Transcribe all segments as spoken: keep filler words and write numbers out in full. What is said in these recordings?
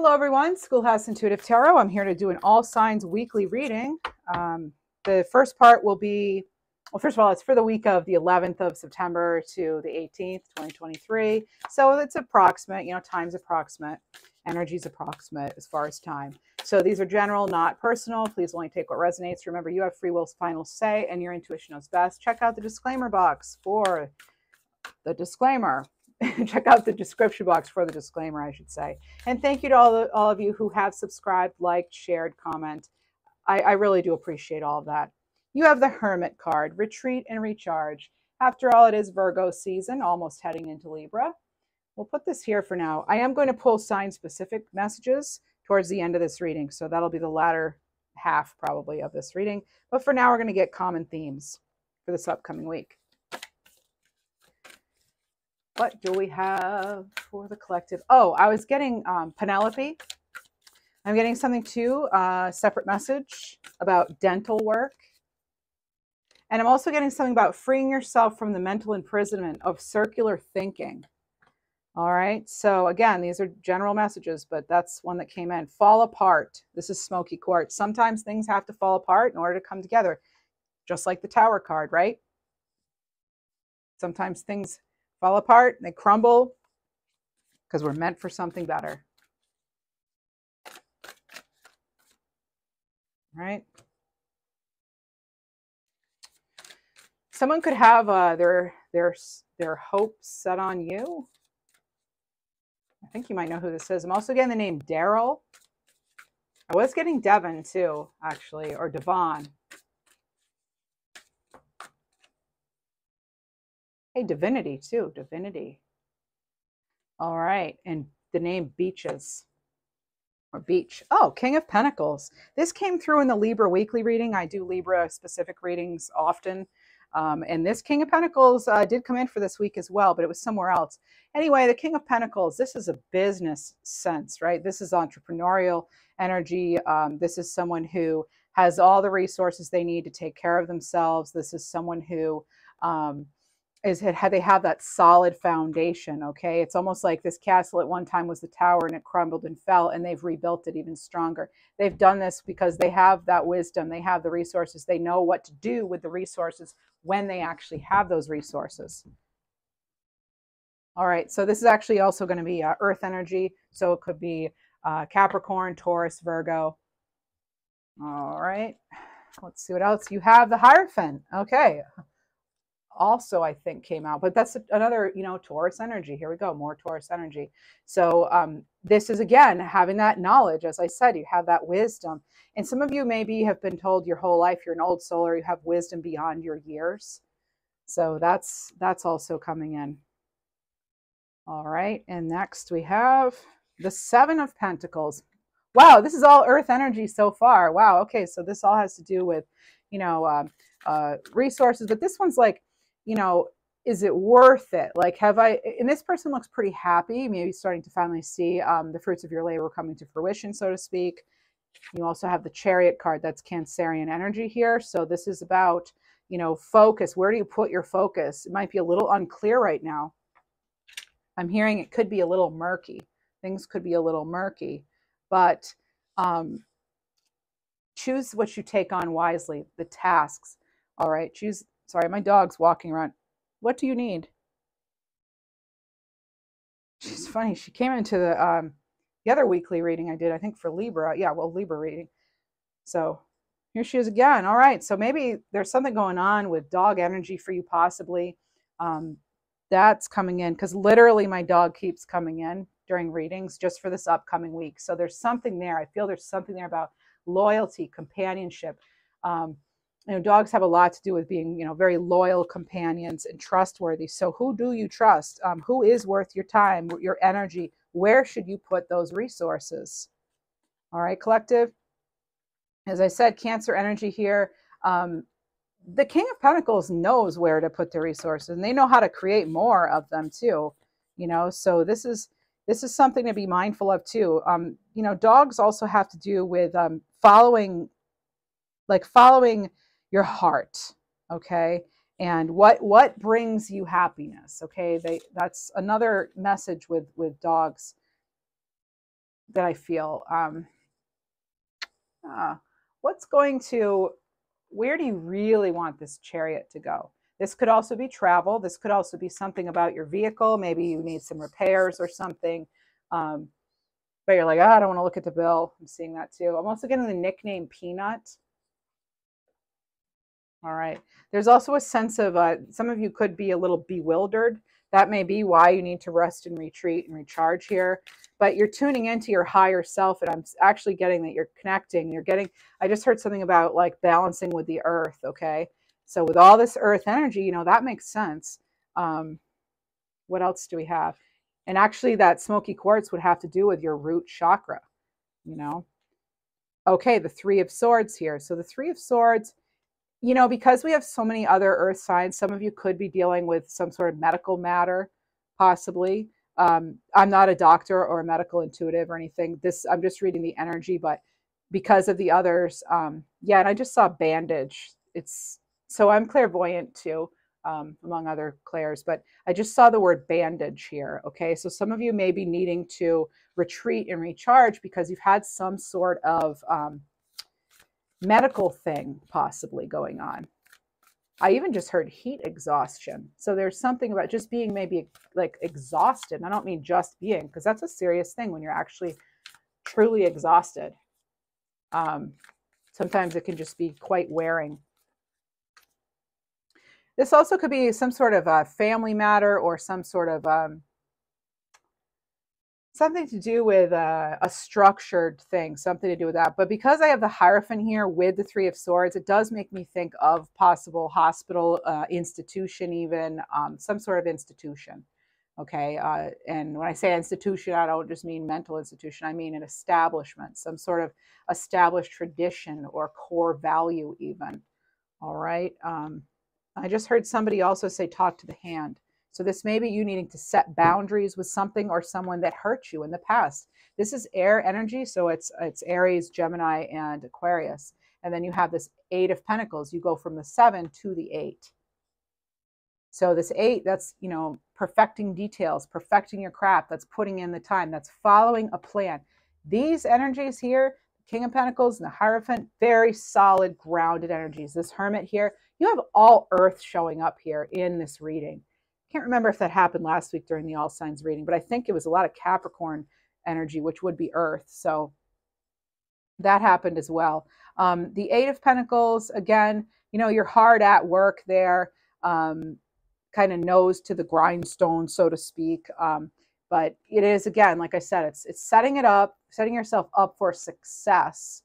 Hello everyone, Schoolhouse Intuitive Tarot. I'm here to do an all signs weekly reading. Um, the first part will be, well, first of all, it's for the week of the eleventh of September to the eighteenth, twenty twenty-three. So it's approximate, you know, time's approximate, energy's approximate as far as time. So these are general, not personal. Please only take what resonates. Remember, you have free will's final say and your intuition knows best. Check out the disclaimer box for the disclaimer. Check out the description box for the disclaimer, I should say. And thank you to all, the, all of you who have subscribed, liked, shared, comment. I, I really do appreciate all of that. You have the Hermit card, retreat and recharge. After all, it is Virgo season, almost heading into Libra. We'll put this here for now. I am going to pull sign-specific messages towards the end of this reading, so that'll be the latter half probably of this reading. But for now, we're going to get common themes for this upcoming week. What do we have for the collective? Oh, I was getting um, Penelope. I'm getting something too, a uh, separate message about dental work. And I'm also getting something about freeing yourself from the mental imprisonment of circular thinking. All right. So again, these are general messages, but that's one that came in. Fall apart. This is smoky quartz. Sometimes things have to fall apart in order to come together. Just like the Tower card, right? Sometimes things fall apart and they crumble because we're meant for something better. All right. Someone could have uh, their their their hopes set on you. I think you might know who this is. I'm also getting the name Daryl. I was getting Devon too, actually, or Devon. Divinity too, divinity. All right, and the name Beaches or Beach. Oh, King of Pentacles. This came through in the Libra weekly reading. I do Libra specific readings often, um, and this King of Pentacles uh, did come in for this week as well, but it was somewhere else. Anyway, the King of Pentacles. This is a business sense, right? This is entrepreneurial energy. Um, this is someone who has all the resources they need to take care of themselves. This is someone who. Um, is it had they have that solid foundation. Okay, it's almost like this castle at one time was the tower and it crumbled and fell, and they've rebuilt it even stronger. They've done this because they have that wisdom, they have the resources, they know what to do with the resources when they actually have those resources. All right, so this is actually also going to be uh, earth energy, so it could be uh, Capricorn, Taurus, Virgo. All right, let's see what else you have. The Hierophant, okay, also I think came out, but that's another, you know, Taurus energy. Here we go, more Taurus energy. So um, this is again having that knowledge. As I said, you have that wisdom, and some of you maybe have been told your whole life you're an old soul or you have wisdom beyond your years. So that's that's also coming in. All right, and next we have the Seven of Pentacles. Wow, this is all earth energy so far. Wow. Okay, so this all has to do with, you know, uh, uh, resources, but this one's like, you know, is it worth it? Like, have I, and this person looks pretty happy, maybe starting to finally see um, the fruits of your labor coming to fruition, so to speak. You also have the Chariot card. That's Cancerian energy here. So this is about, you know, focus. Where do you put your focus? It might be a little unclear right now. I'm hearing it could be a little murky. Things could be a little murky, but um, choose what you take on wisely, the tasks. All right, choose. Sorry, my dog's walking around. What do you need? She's funny. She came into the um, the other weekly reading I did, I think for Libra. Yeah, well, Libra reading. So here she is again. All right. So maybe there's something going on with dog energy for you, possibly. Um, that's coming in because literally my dog keeps coming in during readings just for this upcoming week. So there's something there. I feel there's something there about loyalty, companionship. Um, You know, dogs have a lot to do with being, you know, very loyal companions and trustworthy. So who do you trust? Um, who is worth your time, your energy? Where should you put those resources? All right, collective. As I said, Cancer energy here. Um, the King of Pentacles knows where to put their resources, and they know how to create more of them too. You know, so this is this is something to be mindful of too. Um, you know, dogs also have to do with um, following, like following. your heart, okay, and what what brings you happiness, okay? They that's another message with with dogs. that I feel. Um, uh, what's going to, where do you really want this Chariot to go? This could also be travel. This could also be something about your vehicle. Maybe you need some repairs or something. Um, but you're like, oh, I don't want to look at the bill. I'm seeing that too. I'm also getting the nickname Peanut. All right. There's also a sense of, uh, some of you could be a little bewildered. That may be why you need to rest and retreat and recharge here. But you're tuning into your higher self, and I'm actually getting that you're connecting. You're getting, I just heard something about like balancing with the earth, okay? So with all this earth energy, you know, that makes sense. Um, what else do we have? And actually that smoky quartz would have to do with your root chakra, you know? Okay, the Three of Swords here. So the Three of Swords, you know, because we have so many other earth signs, some of you could be dealing with some sort of medical matter, possibly. Um, I'm not a doctor or a medical intuitive or anything. This, I'm just reading the energy, but because of the others, um, yeah, and I just saw bandage. It's, so I'm clairvoyant too, um, among other clairs, but I just saw the word bandage here, okay? So some of you may be needing to retreat and recharge because you've had some sort of... Um, medical thing possibly going on. I even just heard heat exhaustion. So there's something about just being maybe like exhausted. And I don't mean just being, because that's a serious thing when you're actually truly exhausted. Um, sometimes it can just be quite wearing. This also could be some sort of a family matter or some sort of um, something to do with a, a structured thing, something to do with that. But because I have the Hierophant here with the Three of Swords, it does make me think of possible hospital, uh, institution, even um, some sort of institution. Okay. Uh, and when I say institution, I don't just mean mental institution. I mean an establishment, some sort of established tradition or core value even. All right. Um, I just heard somebody also say, talk to the hand. So this may be you needing to set boundaries with something or someone that hurt you in the past. This is air energy. So it's, it's Aries, Gemini, and Aquarius. And then you have this Eight of Pentacles. You go from the seven to the eight. So this eight, that's, you know, perfecting details, perfecting your craft. That's putting in the time. That's following a plan. These energies here, King of Pentacles and the Hierophant, very solid, grounded energies. This Hermit here, you have all earth showing up here in this reading. Can't remember if that happened last week during the All Signs reading, but I think it was a lot of Capricorn energy, which would be Earth. So that happened as well. Um, the Eight of Pentacles, again, you know, you're hard at work there, um, kind of nose to the grindstone, so to speak. Um, but it is, again, like I said, it's, it's setting it up, setting yourself up for success,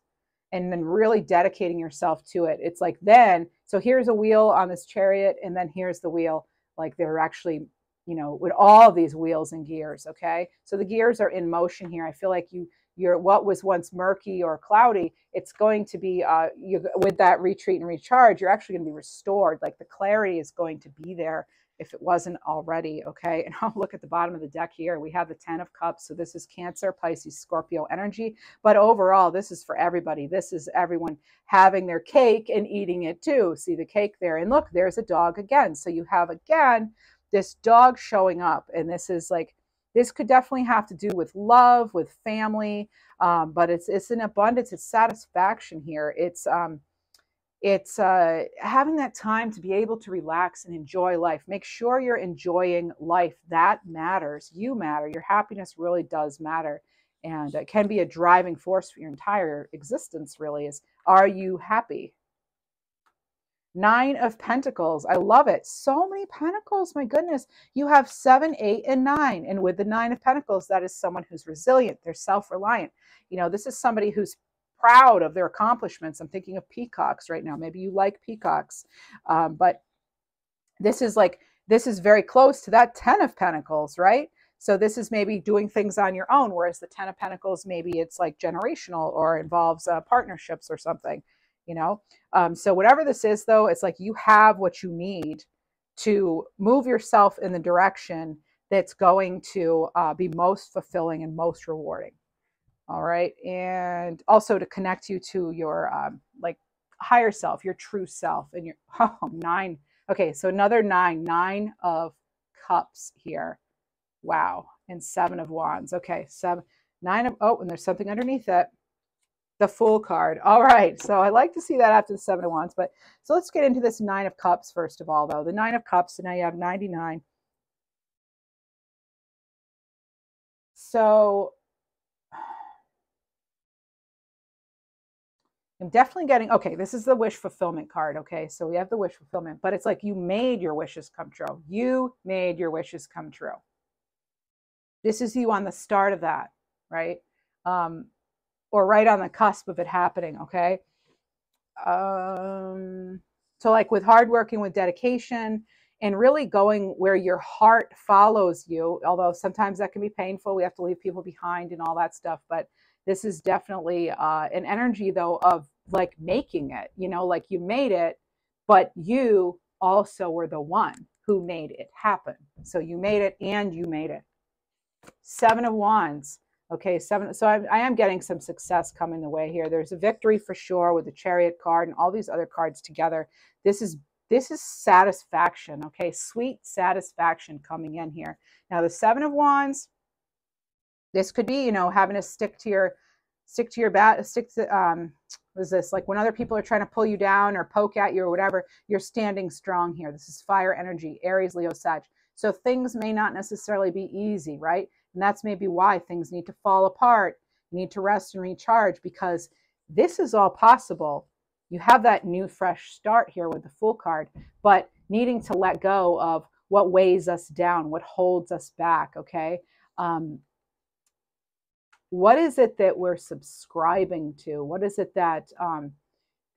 and then really dedicating yourself to it. It's like then, so here's a wheel on this Chariot, and then here's the wheel. Like they're actually, you know, with all these wheels and gears. Okay. So the gears are in motion here. I feel like you, you're what was once murky or cloudy. It's going to be, uh, you, with that retreat and recharge, you're actually going to be restored. Like the clarity is going to be there if it wasn't already. Okay. And I'll look at the bottom of the deck here. We have the Ten of Cups. So this is Cancer, Pisces, Scorpio energy, but overall, this is for everybody. This is everyone having their cake and eating it too. See the cake there, and look, there's a dog again. So you have, again, this dog showing up, and this is like, this could definitely have to do with love, with family. Um, but it's, it's an abundance. It's satisfaction here. It's, um, It's uh, having that time to be able to relax and enjoy life. Make sure you're enjoying life. That matters. You matter. Your happiness really does matter. And it can be a driving force for your entire existence, really, is, are you happy? Nine of Pentacles. I love it. So many pentacles. My goodness. You have seven, eight, and nine. And with the Nine of Pentacles, that is someone who's resilient. They're self-reliant. You know, this is somebody who's proud of their accomplishments. I'm thinking of peacocks right now. Maybe you like peacocks, um, but this is like, this is very close to that Ten of Pentacles, right? So this is maybe doing things on your own, whereas the Ten of Pentacles, maybe it's like generational or involves uh, partnerships or something, you know? Um, so whatever this is though, it's like you have what you need to move yourself in the direction that's going to uh, be most fulfilling and most rewarding. All right. And also to connect you to your um, like higher self, your true self, and your oh, nine. Okay. So another nine, nine of cups here. Wow. And seven of wands. Okay. Seven, Nine of, oh, and there's something underneath that. The Fool card. All right. So I like to see that after the Seven of Wands. But so let's get into this Nine of Cups first of all, though. The Nine of Cups, and now you have ninety-nine. So I'm definitely getting, okay, this is the wish fulfillment card. Okay. So we have the wish fulfillment, but it's like you made your wishes come true. You made your wishes come true. This is you on the start of that, right? Um, or right on the cusp of it happening, okay? Um, so like with hard working, with dedication, and really going where your heart follows you, although sometimes that can be painful. We have to leave people behind and all that stuff, but this is definitely uh, an energy, though, of like making it, you know, like you made it, but you also were the one who made it happen. So you made it and you made it. Seven of Wands. Okay, seven. So I, I am getting some success coming the way here. There's a victory for sure with the Chariot card and all these other cards together. This is this is satisfaction. Okay, sweet satisfaction coming in here. Now the Seven of Wands. This could be, you know, having to stick to your stick to your bat. Stick to um. What is this, like when other people are trying to pull you down or poke at you or whatever? You're standing strong here. This is fire energy, Aries, Leo, Sag. So things may not necessarily be easy, right? And that's maybe why things need to fall apart. You need to rest and recharge, because this is all possible. You have that new fresh start here with the Fool card, but needing to let go of what weighs us down, what holds us back, okay? Um, what is it that we're subscribing to? What is it that, um,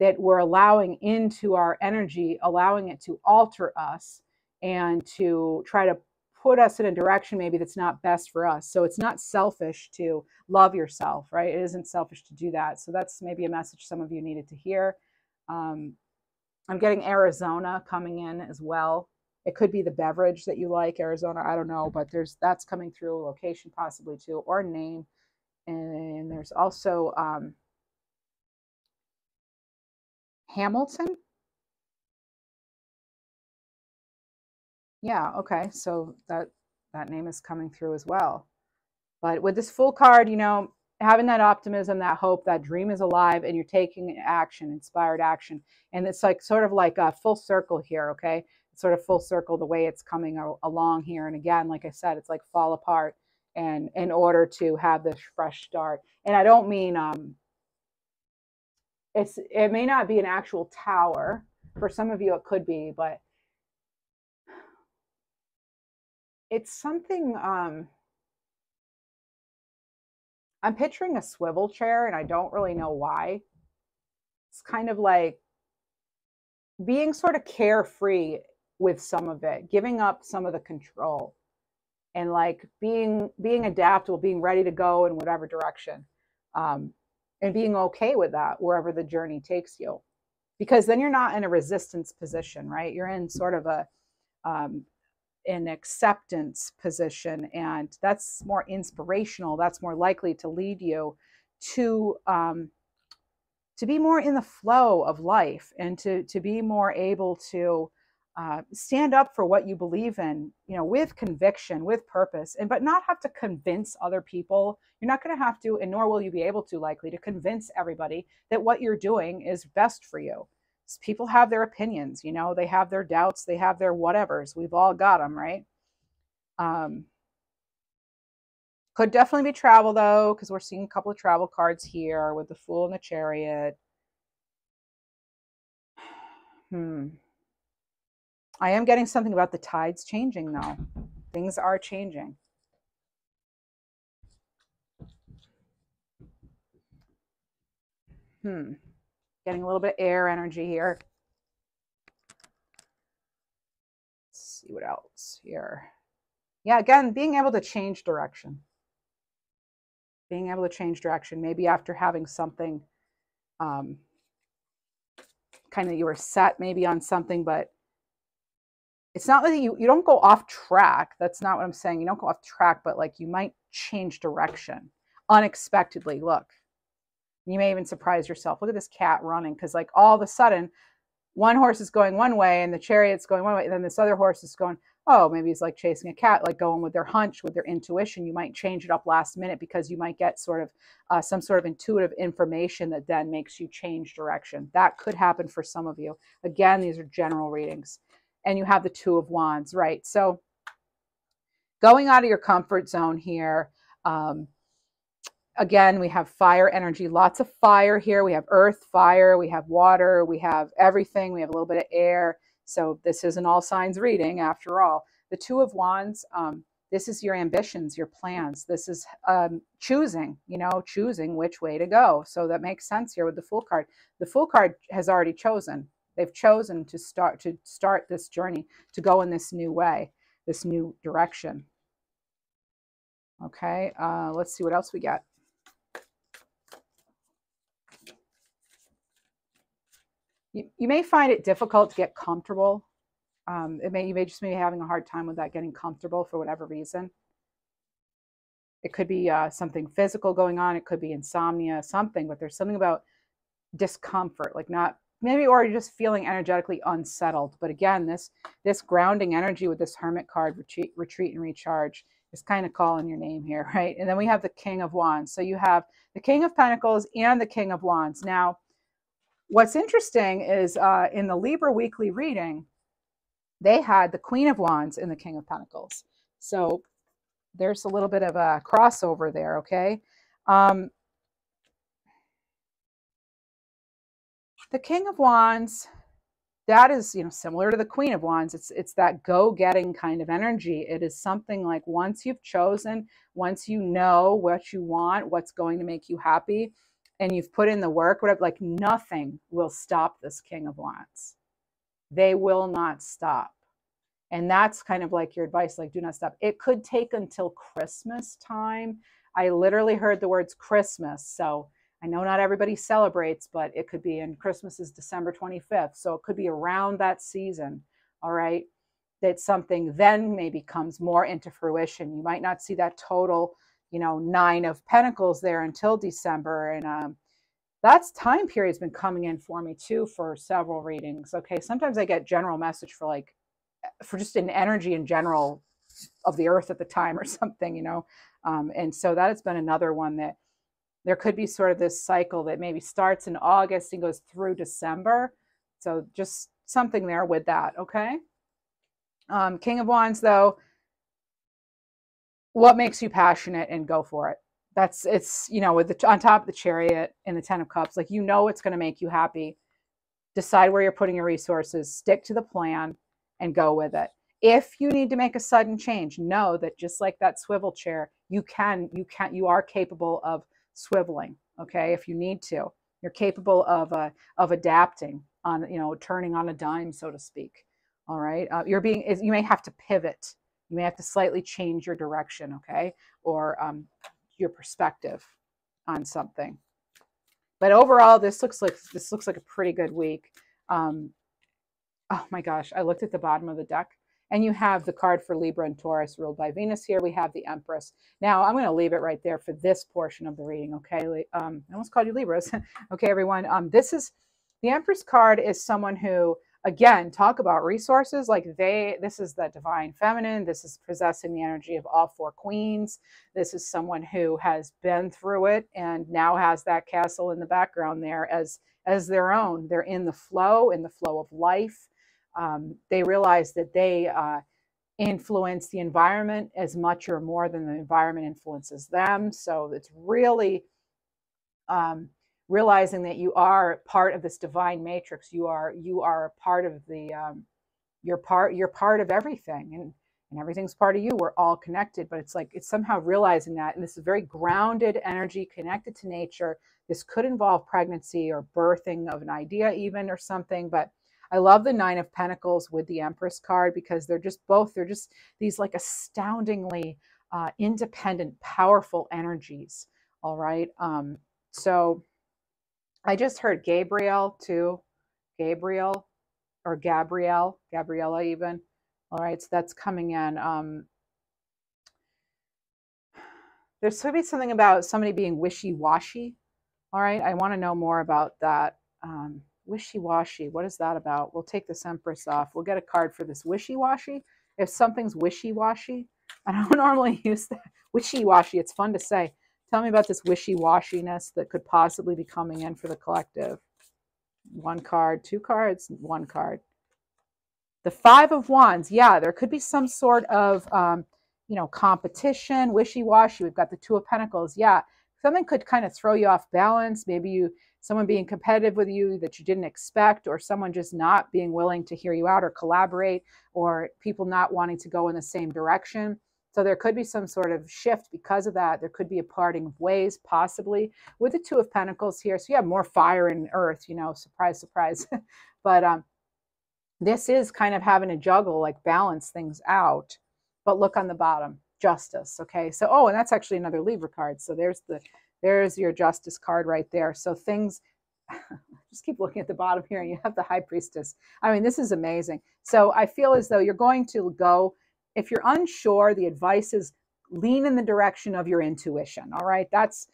that we're allowing into our energy, allowing it to alter us and to try to put us in a direction maybe that's not best for us? So it's not selfish to love yourself, right? It isn't selfish to do that. So that's maybe a message some of you needed to hear. Um, I'm getting Arizona coming in as well. It could be the beverage that you like, Arizona. I don't know, but there's that's coming through, location possibly too, or name. And there's also um, Hamilton. Yeah, okay, so that that name is coming through as well. But with this Fool card, you know, having that optimism, that hope, that dream is alive, and you're taking action, inspired action. And it's like sort of like a full circle here, okay? It's sort of full circle the way it's coming along here. And again, like I said, it's like fall apart and in order to have this fresh start. And I don't mean um it's it may not be an actual tower. For some of you it could be, but it's something, um, I'm picturing a swivel chair, and I don't really know why. It's kind of like being sort of carefree with some of it, giving up some of the control, and like being, being adaptable, being ready to go in whatever direction, um, and being okay with that wherever the journey takes you, because then you're not in a resistance position, right? You're in sort of a, um, an acceptance position, and that's more inspirational. That's more likely to lead you to um, to be more in the flow of life, and to to be more able to uh, stand up for what you believe in, you know, with conviction, with purpose, and but not have to convince other people. You're not going to have to, and nor will you be able to, likely, to convince everybody that what you're doing is best for you. People have their opinions, you know, they have their doubts, they have their whatevers. We've all got them, right? Um, could definitely be travel, though, because we're seeing a couple of travel cards here with the Fool and the Chariot. Hmm. I am getting something about the tides changing, though. Things are changing. Hmm. Getting a little bit of air energy here. Let's see what else here. Yeah, again, being able to change direction. Being able to change direction, maybe after having something um, kind of you were set maybe on something, but it's not like you, you don't go off track. That's not what I'm saying. You don't go off track, but like you might change direction unexpectedly. Look. You may even surprise yourself. Look at this cat running, because like all of a sudden, one horse is going one way and the Chariot's going one way, and then this other horse is going oh, maybe it's like chasing a cat, like going with their hunch, with their intuition. You might change it up last minute because you might get sort of uh, some sort of intuitive information that then makes you change direction. That could happen for some of you. Again, these are general readings. And you have the Two of Wands, right? So going out of your comfort zone here. Um, again, we have fire energy, lots of fire here. We have earth, fire, we have water, we have everything. We have a little bit of air. So this is an all signs reading after all. The Two of Wands, um, this is your ambitions, your plans. This is um, choosing, you know, choosing which way to go. So that makes sense here with the Fool card. The Fool card has already chosen. They've chosen to start to start this journey, to go in this new way, this new direction. Okay, uh, let's see what else we got. You, you may find it difficult to get comfortable. Um, it may you may just be having a hard time with that, getting comfortable for whatever reason. It could be uh, something physical going on. It could be insomnia, something. But there's something about discomfort, like not maybe, or you're just feeling energetically unsettled. But again, this this grounding energy with this Hermit card, retreat, retreat and recharge, is kind of calling your name here, right? And then we have the King of Wands. So you have the King of Pentacles and the King of Wands. Now, what's interesting is uh, in the Libra weekly reading, they had the Queen of Wands and the King of Pentacles. So there's a little bit of a crossover there, okay? Um, the King of Wands, that is, you know, similar to the Queen of Wands. It's, it's that go-getting kind of energy. It is something like once you've chosen, once you know what you want, what's going to make you happy, and you've put in the work, whatever, like nothing will stop this King of Wands. They will not stop. And that's kind of like your advice, like do not stop. It could take until Christmas time. I literally heard the words Christmas. So I know not everybody celebrates, but it could be, and Christmas is December twenty-fifth. So it could be around that season, all right, that something then maybe comes more into fruition. You might not see that total, you know, nine of pentacles there until December. And um, that's time period has been coming in for me too, for several readings. Okay. Sometimes I get general message for like, for just an energy in general of the earth at the time or something, you know? Um, and so that has been another one that there could be sort of this cycle that maybe starts in August and goes through December. So just something there with that. Okay. Um, King of Wands though, what makes you passionate and go for it? That's it's, you know, with the, on top of the Chariot and the Ten of Cups, like, you know, it's going to make you happy. Decide where you're putting your resources, stick to the plan and go with it. If you need to make a sudden change, know that just like that swivel chair, you can, you can, you are capable of swiveling. Okay. If you need to, you're capable of, uh, of adapting on, you know, turning on a dime, so to speak. All right. Uh, you're being, you may have to pivot. You may have to slightly change your direction, okay, or um, your perspective on something. But overall, this looks like this looks like a pretty good week. Um, oh my gosh, I looked at the bottom of the deck, and you have the card for Libra and Taurus, ruled by Venus. Here we have the Empress. Now I'm going to leave it right there for this portion of the reading, okay? Um, I almost called you Libras, okay, everyone. Um, this is the Empress card is someone who. Again, talk about resources, like they, this is the divine feminine. This is possessing the energy of all four queens. This is someone who has been through it and now has that castle in the background there as, as their own. They're in the flow, in the flow of life. Um, they realize that they uh, influence the environment as much or more than the environment influences them. So it's really, um, realizing that you are part of this divine matrix, you are you are a part of the um, you're part you're part of everything, and and everything's part of you. We're all connected, but it's like it's somehow realizing that. And this is very grounded energy, connected to nature. This could involve pregnancy or birthing of an idea, even or something. But I love the Nine of Pentacles with the Empress card because they're just both they're just these like astoundingly uh, independent, powerful energies. All right, um, so. I just heard Gabriel too, Gabriel or Gabrielle, Gabriella even. All right, so that's coming in. Um, there's going to be something about somebody being wishy-washy. All right, I want to know more about that. Um, wishy-washy, what is that about? We'll take this Empress off. We'll get a card for this wishy-washy If something's wishy-washy, I don't normally use that. Wishy-washy, it's fun to say. Tell me about this wishy-washiness that could possibly be coming in for the collective. One card, two cards, one card. The Five of Wands, yeah, there could be some sort of, um, you know, competition, wishy-washy. We've got the Two of Pentacles, yeah. Something could kind of throw you off balance. Maybe you, someone being competitive with you that you didn't expect, or someone just not being willing to hear you out or collaborate, or people not wanting to go in the same direction. So there could be some sort of shift because of that. There could be a parting of ways, possibly, with the Two of Pentacles here. So you have more fire and earth, you know, surprise, surprise. But um, this is kind of having to juggle, like balance things out. But look on the bottom, justice, okay? So, oh, and that's actually another Libra card. So there's the, there's your justice card right there. So things, just keep looking at the bottom here, and you have the High Priestess. I mean, this is amazing. So I feel as though you're going to go, if you're unsure, the advice is lean in the direction of your intuition. All right, that's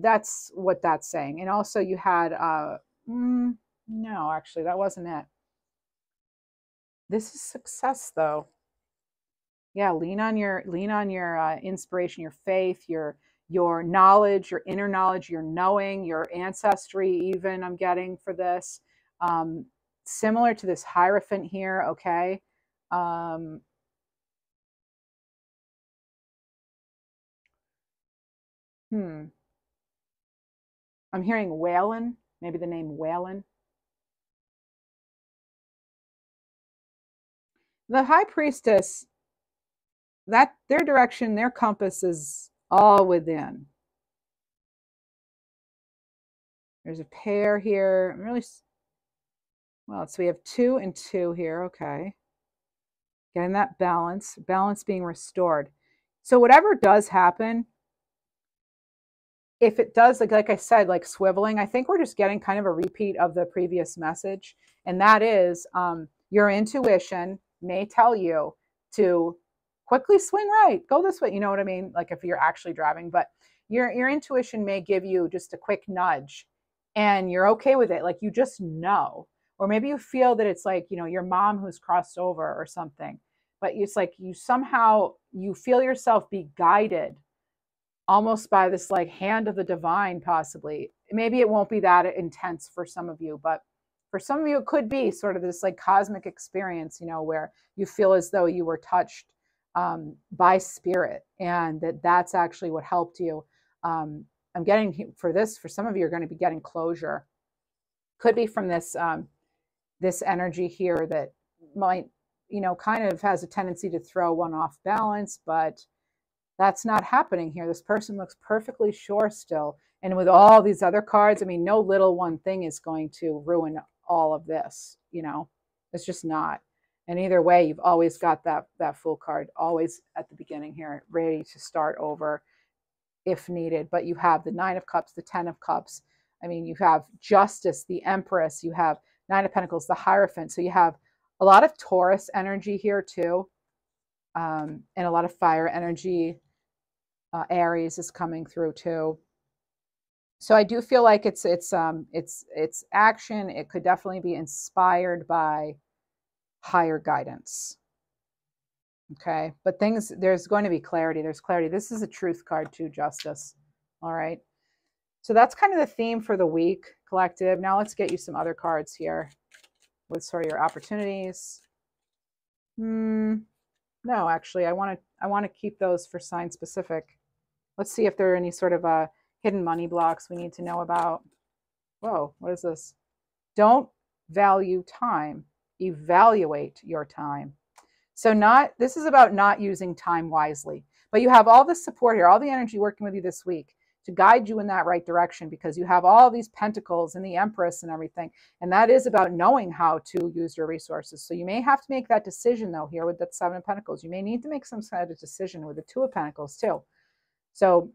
that's what that's saying. And also, you had uh, mm, no, actually, that wasn't it. This is success, though. Yeah, lean on your lean on your uh, inspiration, your faith, your your knowledge, your inner knowledge, your knowing, your ancestry. Even I'm getting for this um, similar to this Hierophant here. Okay. Um, Hmm. I'm hearing Whalen, maybe the name Whalen. The High Priestess, that their direction, their compass is all within. There's a pair here. I'm really, well, so we have two and two here. Okay. Getting that balance, balance being restored. So whatever does happen, if it does, like, like I said, like swiveling, I think we're just getting kind of a repeat of the previous message. And that is um, your intuition may tell you to quickly swing right, go this way. You know what I mean? Like if you're actually driving, but your, your intuition may give you just a quick nudge and you're okay with it. Like you just know, or maybe you feel that it's like, you know, your mom who's crossed over or something, but it's like you somehow, you feel yourself be guided almost by this like hand of the divine, possibly. Maybe it won't be that intense for some of you, but for some of you, it could be sort of this like cosmic experience, you know, where you feel as though you were touched um, by spirit, and that that's actually what helped you. Um, I'm getting for this, for some of you, you're going to be getting closure. Could be from this, um, this energy here that might, you know, kind of has a tendency to throw one off balance, but that's not happening here. This person looks perfectly sure still. And with all these other cards, I mean, no little one thing is going to ruin all of this, you know, it's just not. And either way, you've always got that, that Fool card always at the beginning here, ready to start over if needed. But you have the Nine of Cups, the Ten of Cups. I mean, you have Justice, the Empress, you have Nine of Pentacles, the Hierophant. So you have a lot of Taurus energy here too. Um, and a lot of fire energy. Uh, Aries is coming through too. So I do feel like it's it's um it's it's action. It could definitely be inspired by higher guidance. Okay, but things, there's going to be clarity. There's clarity. This is a Truth card too, Justice. All right. So that's kind of the theme for the week, collective. Now let's get you some other cards here with sort of your opportunities. Hmm. No, actually, I want to I want to keep those for sign specific. Let's see if there are any sort of uh, hidden money blocks we need to know about. Whoa, what is this? Don't value time. Evaluate your time. So not this is about not using time wisely. But you have all the support here, all the energy working with you this week to guide you in that right direction, because you have all these Pentacles and the Empress and everything. And that is about knowing how to use your resources. So you may have to make that decision though here with that Seven of Pentacles. You may need to make some kind of decision with the Two of Pentacles too. So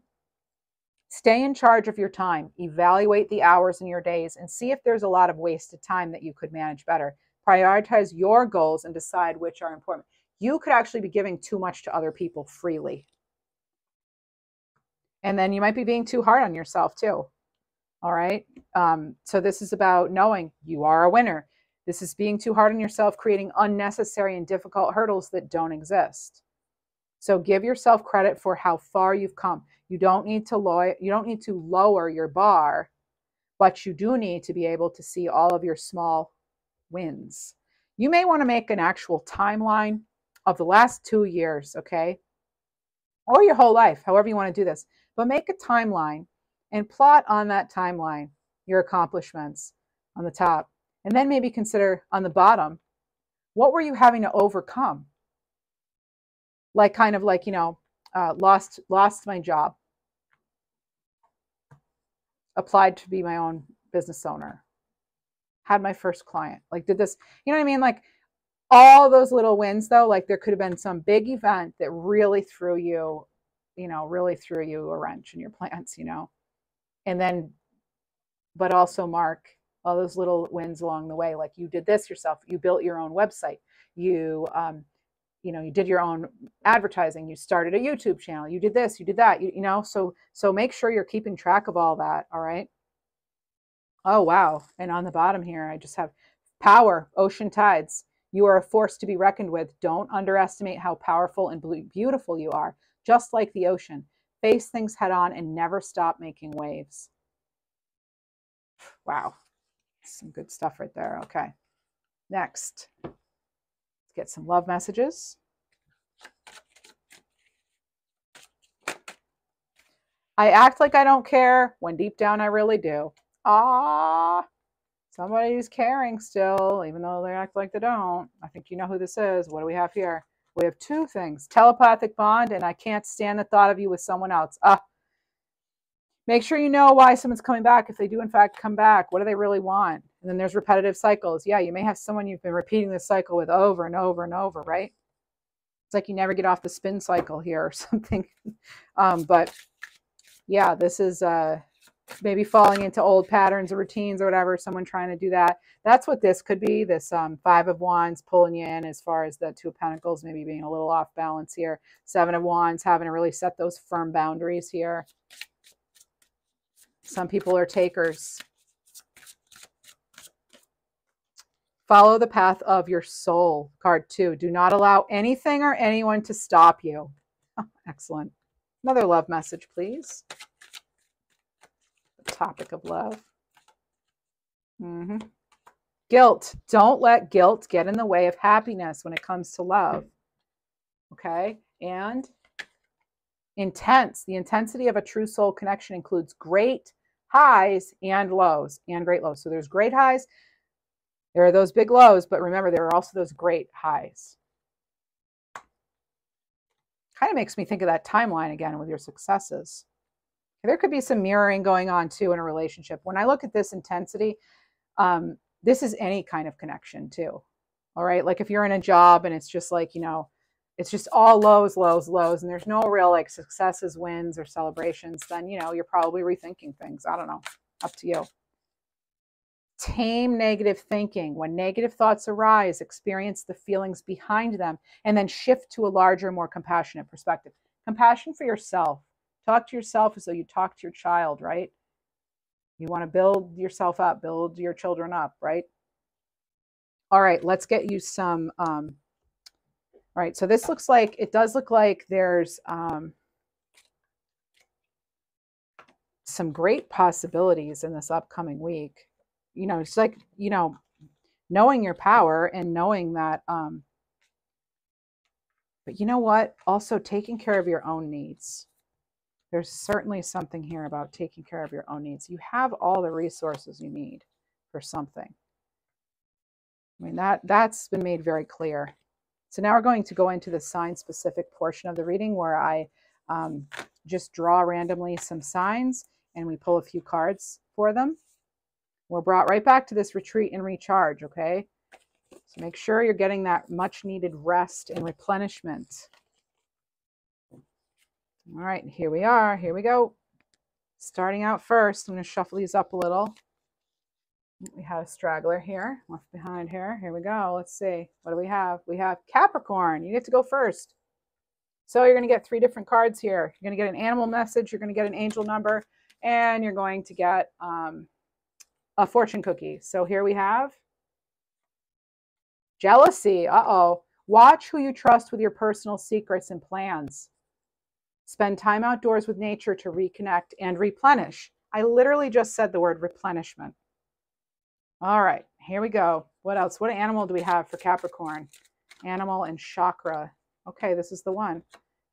stay in charge of your time, evaluate the hours in your days, and see if there's a lot of wasted time that you could manage better. Prioritize your goals and decide which are important. You could actually be giving too much to other people freely. And then you might be being too hard on yourself too. All right. Um, so this is about knowing you are a winner. This is being too hard on yourself, creating unnecessary and difficult hurdles that don't exist. So give yourself credit for how far you've come. You don't need to lower, you don't need to lower your bar, but you do need to be able to see all of your small wins. You may want to make an actual timeline of the last two years, okay? Or your whole life, however you want to do this. But make a timeline and plot on that timeline your accomplishments on the top. And then maybe consider on the bottom, what were you having to overcome? Like kind of like, you know, uh, lost, lost my job, applied to be my own business owner, had my first client, like did this, you know what I mean? Like all those little wins though, like there could have been some big event that really threw you, you know, really threw you a wrench in your plans, you know, and then, but also mark all those little wins along the way. Like you did this yourself, you built your own website, you, um, you know, you did your own advertising, you started a YouTube channel, you did this, you did that, you, you know, so, so make sure you're keeping track of all that. All right. Oh, wow. And on the bottom here, I just have power, ocean tides. You are a force to be reckoned with. Don't underestimate how powerful and beautiful you are. Just like the ocean, face things head on and never stop making waves. Wow. Some good stuff right there. Okay. Next, let's get some love messages. I act like I don't care when deep down I really do. Ah, somebody who's caring still, even though they act like they don't. I think you know who this is. What do we have here? We have two things, telepathic bond, and I can't stand the thought of you with someone else. Ah. Make sure you know why someone's coming back. If they do, in fact, come back, what do they really want? And then there's repetitive cycles. Yeah, you may have someone you've been repeating this cycle with over and over and over, right? It's like you never get off the spin cycle here or something. Um, but yeah, this is uh, maybe falling into old patterns or routines or whatever, someone trying to do that. That's what this could be, this um, five of wands pulling you in as far as the two of pentacles, maybe being a little off balance here. Seven of wands, having to really set those firm boundaries here. Some people are takers. Follow the path of your soul. Card two. Do not allow anything or anyone to stop you. Oh, excellent. Another love message, please. The topic of love. Mm-hmm. Guilt. Don't let guilt get in the way of happiness when it comes to love. Okay. And intense. The intensity of a true soul connection includes great highs and lows and great lows. So there's great highs. There are those big lows, but remember, there are also those great highs. Kind of makes me think of that timeline again with your successes. There could be some mirroring going on too in a relationship. When I look at this intensity, um, this is any kind of connection too. All right. Like if you're in a job and it's just like, you know, it's just all lows, lows, lows, and there's no real like successes, wins, or celebrations, then, you know, you're probably rethinking things. I don't know. Up to you. Tame negative thinking. When negative thoughts arise, experience the feelings behind them and then shift to a larger, more compassionate perspective. Compassion for yourself. Talk to yourself as though you talk to your child, right? You want to build yourself up, build your children up, right? All right, let's get you some... Um, All right, so this looks like, it does look like there's um, some great possibilities in this upcoming week. You know, it's like, you know, knowing your power and knowing that, um, but you know what? Also taking care of your own needs. There's certainly something here about taking care of your own needs. You have all the resources you need for something. I mean, that, that's been made very clear. So now we're going to go into the sign-specific portion of the reading where I um, just draw randomly some signs and we pull a few cards for them. We're brought right back to this retreat and recharge, okay? So make sure you're getting that much-needed rest and replenishment. All right, here we are. Here we go. Starting out first, I'm going to shuffle these up a little. We have a straggler here, left behind here. Here we go. Let's see. What do we have? We have Capricorn. You get to go first. So you're going to get three different cards here. You're going to get an animal message. You're going to get an angel number. And you're going to get um, a fortune cookie. So here we have Jealousy. Uh-oh. Watch who you trust with your personal secrets and plans. Spend time outdoors with nature to reconnect and replenish. I literally just said the word replenishment. All right, here we go. What else? What animal do we have for Capricorn? Animal and chakra. Okay, this is the one.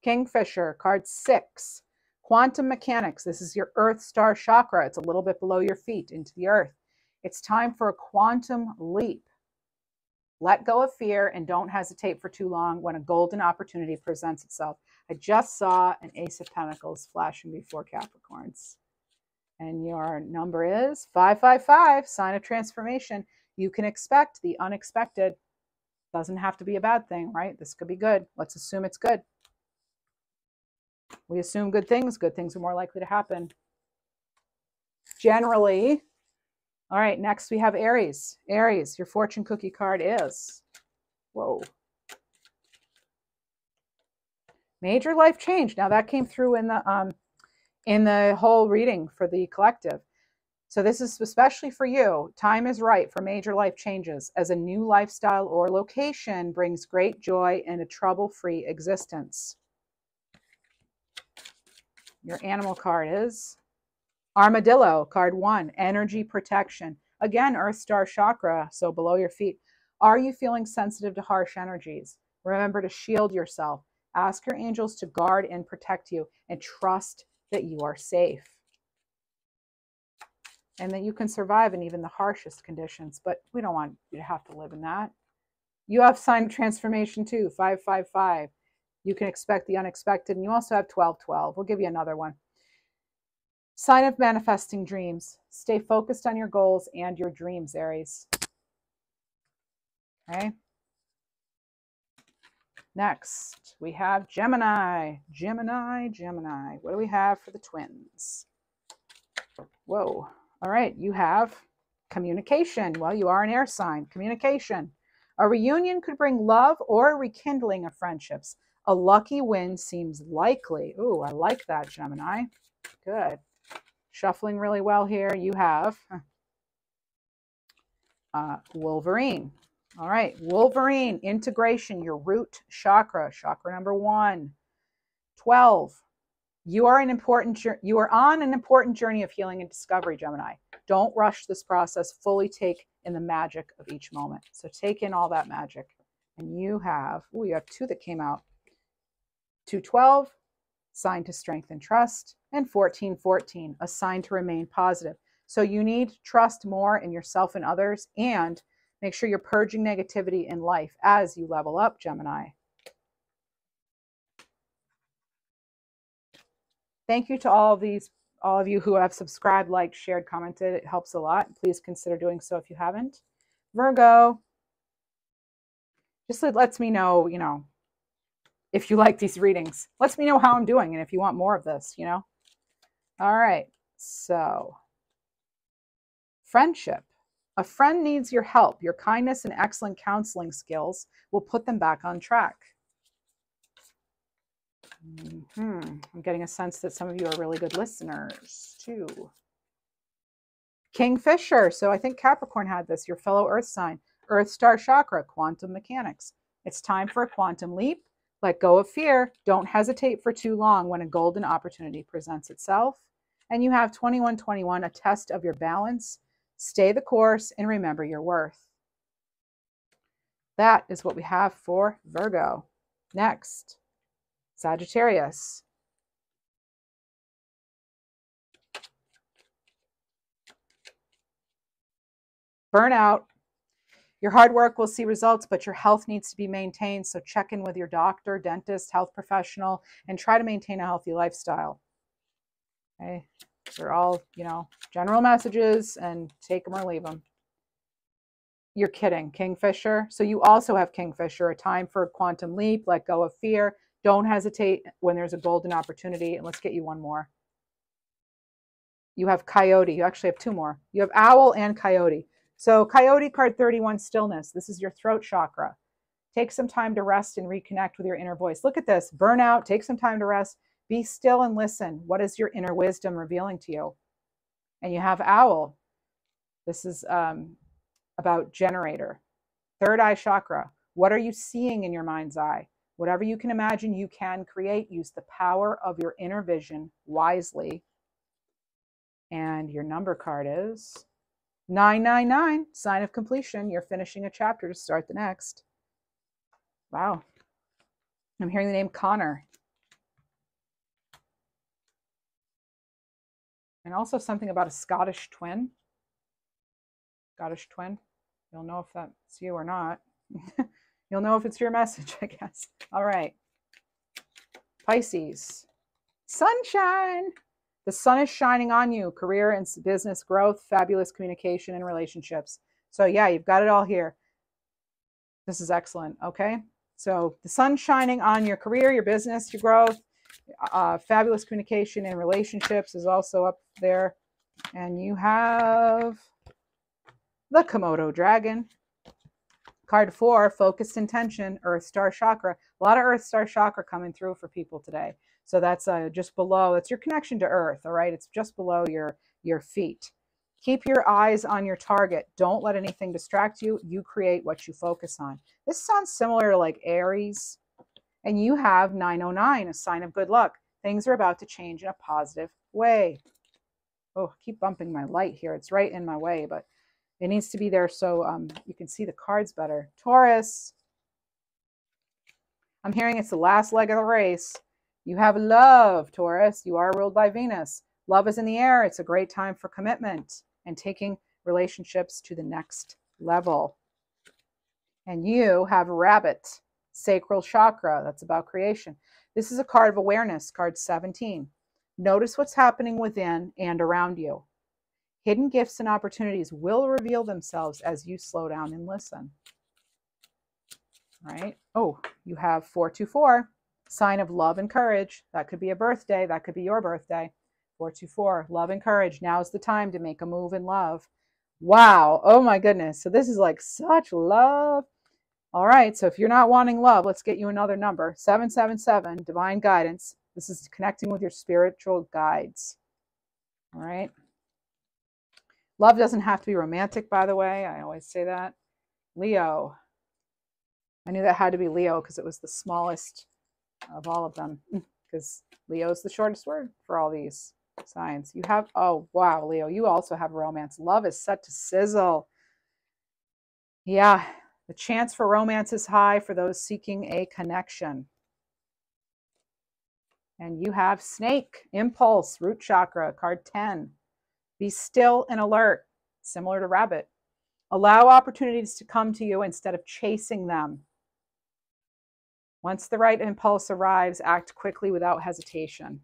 Kingfisher, card six. Quantum mechanics. This is your Earth Star chakra. It's a little bit below your feet into the earth. It's time for a quantum leap. Let go of fear and don't hesitate for too long when a golden opportunity presents itself. I just saw an Ace of Pentacles flashing before Capricorns. And your number is five five five, sign of transformation. You can expect the unexpected. Doesn't have to be a bad thing, right? This could be good. Let's assume it's good. We assume good things. Good things are more likely to happen. Generally. All right, next we have Aries. Aries, your fortune cookie card is, whoa, major life change. Now that came through in the um, in the whole reading for the collective. So this is especially for you. Time is right for major life changes, as a new lifestyle or location brings great joy and a trouble-free existence. Your animal card is Armadillo, card one, energy protection. Again, Earth Star chakra, so below your feet. Are you feeling sensitive to harsh energies? Remember to shield yourself. Ask your angels to guard and protect you, and trust that you are safe and that you can survive in even the harshest conditions, but we don't want you to have to live in that. You have sign of transformation too, five five five. You can expect the unexpected, and you also have twelve twelve. We'll give you another one. Sign of manifesting dreams. Stay focused on your goals and your dreams, Aries. Okay. Next, we have Gemini. Gemini, Gemini. What do we have for the twins? Whoa. All right. You have communication. Well, you are an air sign. Communication. A reunion could bring love or rekindling of friendships. A lucky win seems likely. Ooh, I like that, Gemini. Good. Shuffling really well here. You have uh, Wolverine. All right. Wolverine, integration, your root chakra, chakra number one. twelve. You are an important, you are on an important journey of healing and discovery, Gemini. Don't rush this process. Fully take in the magic of each moment. So take in all that magic. And you have, oh, you have two that came out. two twelve, sign to strengthen trust. And fourteen fourteen, a sign to remain positive. So you need to trust more in yourself and others, and make sure you're purging negativity in life as you level up, Gemini. Thank you to all of these, all of you who have subscribed, liked, shared, commented. It helps a lot. Please consider doing so if you haven't. Virgo, just lets me know, you know, if you like these readings, lets me know how I'm doing, and if you want more of this, you know. All right, so friendship. A friend needs your help. Your kindness and excellent counseling skills will put them back on track. Mm-hmm. I'm getting a sense that some of you are really good listeners too. Kingfisher. So I think Capricorn had this, your fellow earth sign, Earth Star chakra, quantum mechanics. It's time for a quantum leap. Let go of fear. Don't hesitate for too long when a golden opportunity presents itself. And you have twenty-one twenty-one, a test of your balance. Stay the course and remember your worth. That is what we have for Virgo. Next, Sagittarius. Burnout. Your hard work will see results, but your health needs to be maintained. So check in with your doctor, dentist, health professional, and try to maintain a healthy lifestyle. Okay. They're all, you know, general messages, and take them or leave them. You're kidding. Kingfisher. So you also have Kingfisher, a time for a quantum leap. Let go of fear. Don't hesitate when there's a golden opportunity. And let's get you one more. You have Coyote. You actually have two more. You have Owl and Coyote. So Coyote, card thirty-one, stillness. This is your throat chakra. Take some time to rest and reconnect with your inner voice. Look at this. Burnout. Take some time to rest. Be still and listen. What is your inner wisdom revealing to you? And you have Owl. This is um, about generator. Third eye chakra. What are you seeing in your mind's eye? Whatever you can imagine, you can create. Use the power of your inner vision wisely. And your number card is nine nine nine, sign of completion. You're finishing a chapter to start the next. Wow. I'm hearing the name Connor. And also something about a Scottish twin. Scottish twin. You'll know if that's you or not. You'll know if it's your message, I guess. All right. Pisces. Sunshine. The sun is shining on you. Career and business growth, fabulous communication and relationships. So yeah, you've got it all here. This is excellent. Okay. So the sun shining on your career, your business, your growth, uh, fabulous communication and relationships is also up there. And you have the Komodo dragon. Card four, focused intention, Earth Star Chakra. A lot of Earth Star Chakra coming through for people today. So that's uh, just below. It's your connection to Earth, all right? It's just below your, your feet. Keep your eyes on your target. Don't let anything distract you. You create what you focus on. This sounds similar to like Aries. And you have nine oh nine, a sign of good luck. Things are about to change in a positive way. Oh, I keep bumping my light here. It's right in my way, but it needs to be there so um, you can see the cards better. Taurus. I'm hearing it's the last leg of the race. You have love, Taurus. You are ruled by Venus. Love is in the air. It's a great time for commitment and taking relationships to the next level. And you have Rabbit, sacral chakra. That's about creation. This is a card of awareness, card seventeen. Notice what's happening within and around you. Hidden gifts and opportunities will reveal themselves as you slow down and listen. All right. Oh, you have four two four, sign of love and courage. That could be a birthday. That could be your birthday. four two four, love and courage. Now's the time to make a move in love. Wow. Oh my goodness. So this is like such love. All right. So if you're not wanting love, let's get you another number. seven seven seven, divine guidance. This is connecting with your spiritual guides. All right. Love doesn't have to be romantic, by the way. I always say that. Leo. I knew that had to be Leo because it was the smallest of all of them. Because Leo is the shortest word for all these signs. You have, oh, wow, Leo, you also have romance. Love is set to sizzle. Yeah, the chance for romance is high for those seeking a connection. And you have Snake, impulse, root chakra, card ten. Be still and alert, similar to Rabbit. Allow opportunities to come to you instead of chasing them. Once the right impulse arrives, act quickly without hesitation.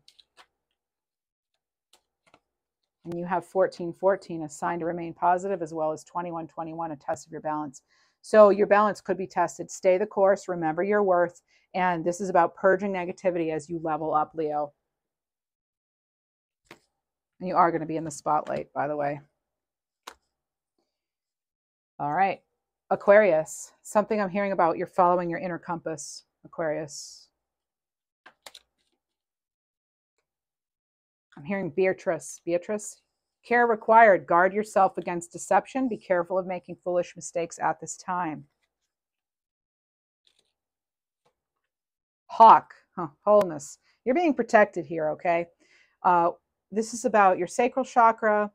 And you have fourteen fourteen, a sign to remain positive, as well as twenty-one twenty-one, a test of your balance. So your balance could be tested. Stay the course, remember your worth, and this is about purging negativity as you level up, Leo. And you are going to be in the spotlight, by the way. All right. Aquarius. Something I'm hearing about. You're following your inner compass, Aquarius. I'm hearing Beatrice. Beatrice. Care required. Guard yourself against deception. Be careful of making foolish mistakes at this time. Hawk. Huh. Wholeness. You're being protected here, okay? Uh, This is about your sacral chakra,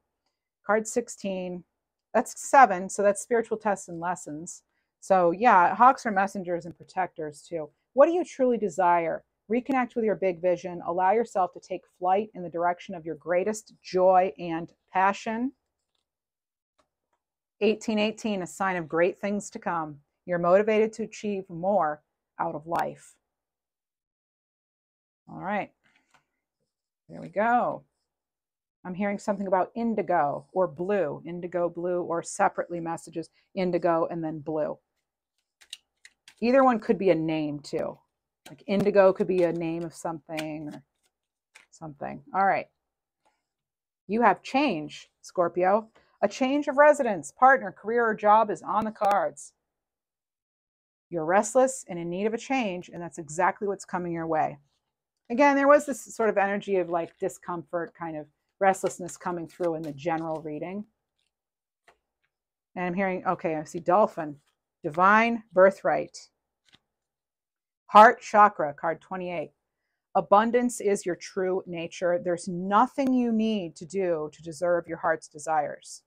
card sixteen. That's seven, so that's spiritual tests and lessons. So yeah, hawks are messengers and protectors too. What do you truly desire? Reconnect with your big vision. Allow yourself to take flight in the direction of your greatest joy and passion. eighteen eighteen, a sign of great things to come. You're motivated to achieve more out of life. All right, there we go. I'm hearing something about indigo or blue, indigo, blue, or separately messages, indigo and then blue. Either one could be a name too. Like indigo could be a name of something or something. All right. You have change, Scorpio. A change of residence, partner, career, or job is on the cards. You're restless and in need of a change, and that's exactly what's coming your way. Again, there was this sort of energy of like discomfort, kind of restlessness coming through in the general reading. And I'm hearing, okay, I see dolphin. divine birthright. Heart chakra, card twenty-eight. Abundance is your true nature. There's nothing you need to do to deserve your heart's desires.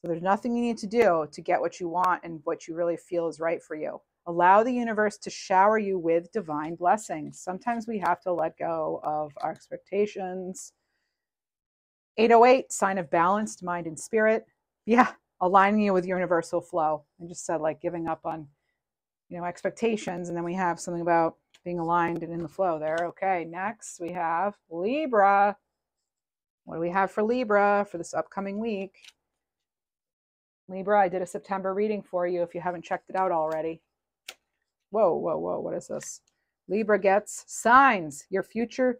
So there's nothing you need to do to get what you want and what you really feel is right for you. Allow the universe to shower you with divine blessings. Sometimes we have to let go of our expectations. eight oh eight, sign of balanced mind and spirit. Yeah, aligning you with universal flow. I just said like giving up on, you know, expectations. And then we have something about being aligned and in the flow there. Okay, next we have Libra. What do we have for Libra for this upcoming week? Libra, I did a September reading for you if you haven't checked it out already. Whoa, whoa, whoa, what is this? Libra gets signs. Your future,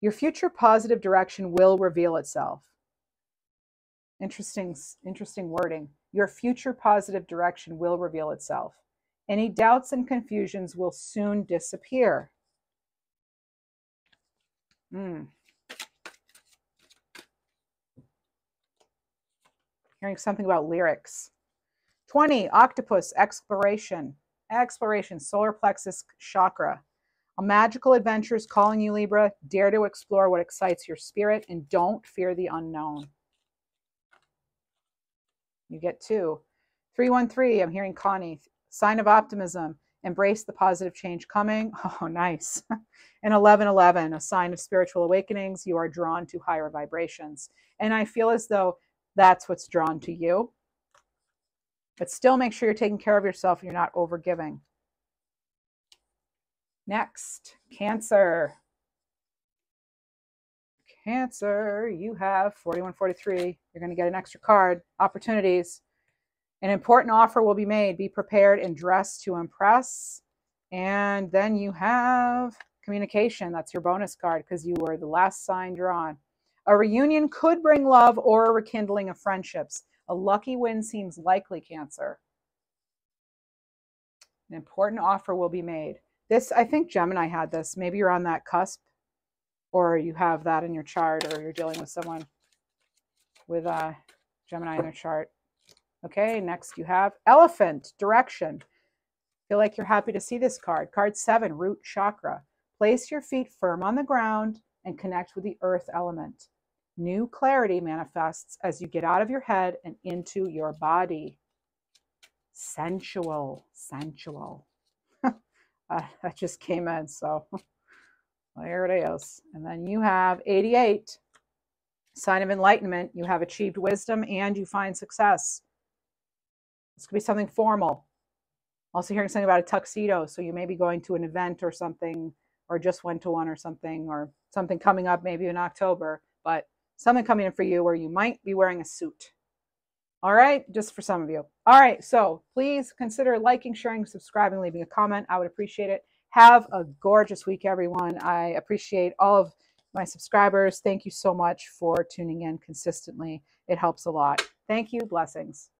your future positive direction will reveal itself. Interesting, interesting wording. Your future positive direction will reveal itself. Any doubts and confusions will soon disappear. Mm. Hearing something about lyrics. twenty, octopus, exploration. Exploration, solar plexus chakra. A magical adventure is calling you, Libra. Dare to explore what excites your spirit and don't fear the unknown. You get two. three one three, I'm hearing Connie. Sign of optimism, embrace the positive change coming. Oh, nice. And eleven eleven, a sign of spiritual awakenings. You are drawn to higher vibrations. And I feel as though that's what's drawn to you. But still make sure you're taking care of yourself and you're not overgiving. Next, Cancer. Cancer, you have forty-one forty-three. You're going to get an extra card. Opportunities. An important offer will be made. Be prepared and dress to impress. And then you have communication. That's your bonus card because you were the last sign drawn. A reunion could bring love or a rekindling of friendships. A lucky win seems likely, Cancer. An important offer will be made. This, I think Gemini had this. Maybe you're on that cusp or you have that in your chart or you're dealing with someone with uh, Gemini in their chart. Okay, next you have Elephant, direction. Feel like you're happy to see this card. Card seven, root chakra. Place your feet firm on the ground and connect with the earth element. New clarity manifests as you get out of your head and into your body. Sensual, sensual. uh, that just came in, so there it is. And then you have eighty-eight, sign of enlightenment. You have achieved wisdom and you find success. This could be something formal. Also hearing something about a tuxedo. So you may be going to an event or something, or just went to one or something, or something coming up maybe in October, but something coming in for you where you might be wearing a suit. All right, just for some of you. All right, so please consider liking, sharing, subscribing, leaving a comment. I would appreciate it. Have a gorgeous week, everyone. I appreciate all of my subscribers. Thank you so much for tuning in consistently. It helps a lot. Thank you. Blessings.